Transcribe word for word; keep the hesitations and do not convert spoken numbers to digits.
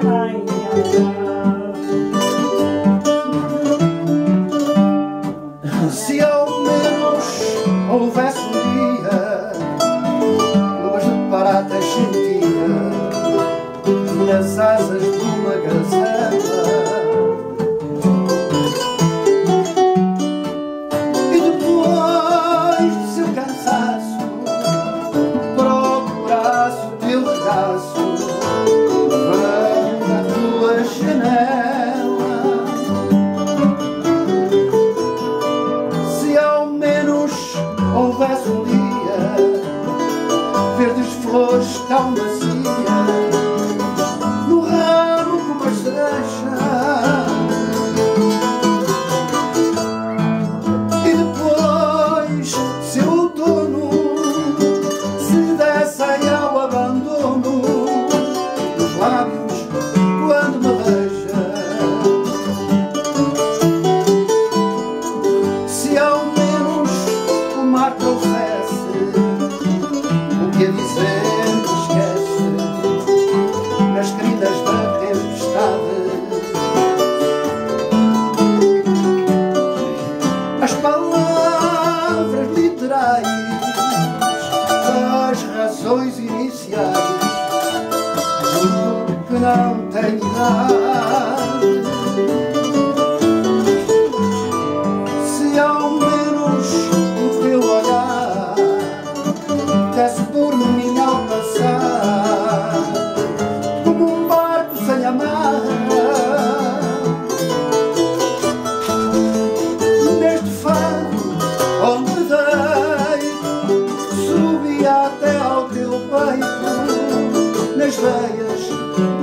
rainha. Se ao menos houvesse um dia luas de prata sentidas nas asas de uma gazela, e depois do seu cansaço procurasse o teu regaço, houvesse um dia verdes flores tão macias no ramo como a cereja, e depois seu outono se dessem ao abandono dos lábios quando me beija. Se ao menos o que a dizer esquece nas crinas da tempestade, as palavras literais das razões iniciais do que não tem idade. Se ao menos até ao teu peito, nas veias